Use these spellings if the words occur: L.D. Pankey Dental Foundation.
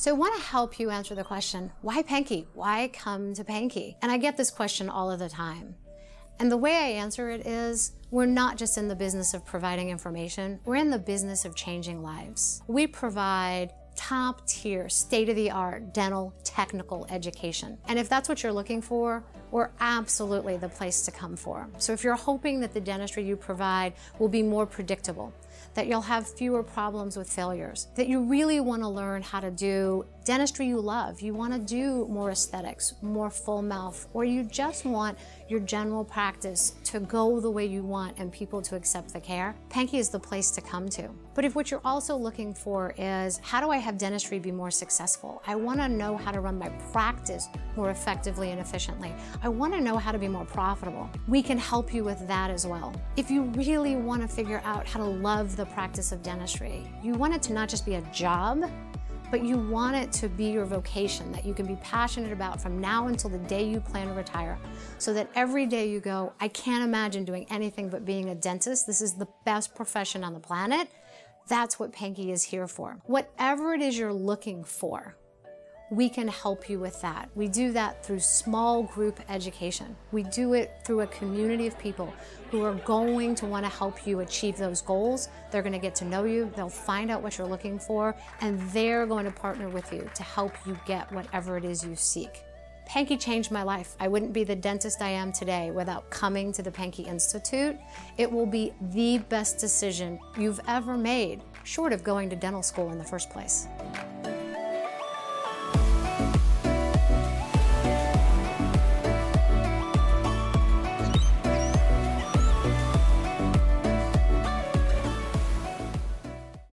So I want to help you answer the question, why Pankey? Why come to Pankey? And I get this question all of the time. And the way I answer it is, we're not just in the business of providing information, we're in the business of changing lives. We provide top-tier, state-of-the-art dental technical education. And if that's what you're looking for, we're absolutely the place to come for. So if you're hoping that the dentistry you provide will be more predictable, that you'll have fewer problems with failures, that you really want to learn how to do dentistry you love, you want to do more aesthetics, more full mouth, or you just want your general practice to go the way you want and people to accept the care, Pankey is the place to come to. But if what you're also looking for is, how do I have dentistry be more successful? I want to know how to run my practice more effectively and efficiently. I want to know how to be more profitable. We can help you with that as well. If you really want to figure out how to love the practice of dentistry, you want it to not just be a job, but you want it to be your vocation that you can be passionate about from now until the day you plan to retire, so that every day you go, I can't imagine doing anything but being a dentist. This is the best profession on the planet. That's what Pankey is here for. Whatever it is you're looking for, we can help you with that. We do that through small group education. We do it through a community of people who are going to want to help you achieve those goals. They're going to get to know you, they'll find out what you're looking for, and they're going to partner with you to help you get whatever it is you seek. Pankey changed my life. I wouldn't be the dentist I am today without coming to the Pankey Institute. It will be the best decision you've ever made, short of going to dental school in the first place.